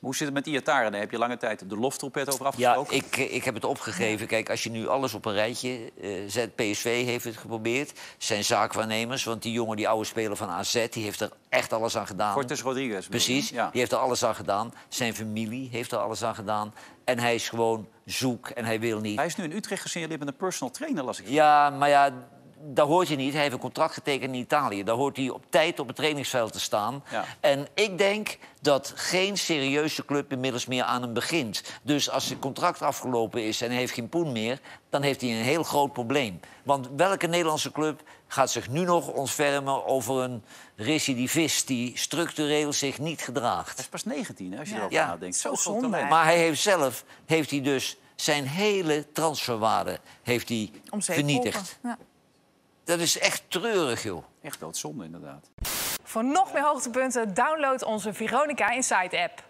hoe zit het met Ihattaren? Daar heb je lange tijd de Loftropet over afgesproken. Ja, ik heb het opgegeven. Kijk, als je nu alles op een rijtje zet... PSV heeft het geprobeerd. Zijn zaakwaarnemers, want die jongen, die oude speler van AZ... die heeft er echt alles aan gedaan. Cortes Rodriguez. Precies, ja. Die heeft er alles aan gedaan. Zijn familie heeft er alles aan gedaan. En hij is gewoon zoek en hij wil niet. Hij is nu in Utrecht gesignaleerd met een personal trainer, las ik. Ja, maar ja... Dat hoort je niet. Hij heeft een contract getekend in Italië. Daar hoort hij op tijd op het trainingsveld te staan. Ja. En ik denk dat geen serieuze club inmiddels meer aan hem begint. Dus als zijn contract afgelopen is en hij heeft geen poen meer... dan heeft hij een heel groot probleem. Want welke Nederlandse club gaat zich nu nog ontfermen over een recidivist... die structureel zich niet gedraagt? Hij is pas 19, hè, als je erover nadenkt. Zo zonde. Maar hij heeft zelf dus zijn hele transferwaarde vernietigd. Dat is echt treurig, joh. Echt doodzonde, inderdaad. Voor nog meer hoogtepunten, download onze Veronica Inside app.